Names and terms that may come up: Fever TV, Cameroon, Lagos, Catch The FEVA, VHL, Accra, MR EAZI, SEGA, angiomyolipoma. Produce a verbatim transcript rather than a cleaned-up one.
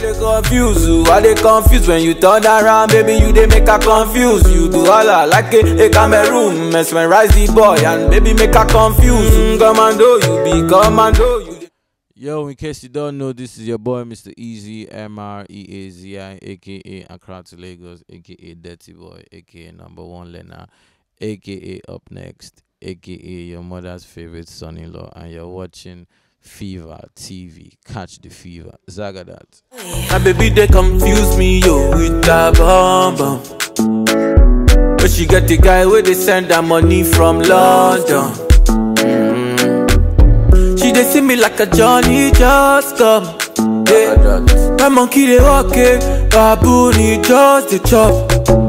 girl, they confuse you. Why they confused when you turn around? Baby, you they make her confuse. You do all that like a, a Cameroon mess when rise the boy and baby make her confuse. Mm, commando, you be commando. You Yo, in case you don't know, this is your boy Mister Easy, M R E A Z I, aka Accra to Lagos, aka Dirty Boy, aka Number One Lena, aka Up Next, aka your mother's favorite son-in-law, and you're watching Fever T V. Catch the fever. Zagadat. My baby, they confuse me, yo, with that bomb bomb. But she got the guy where they send that money from London. Mm-hmm. She they see me like a Johnny just come. Yeah. My monkey they walk it, baboon he just the chop.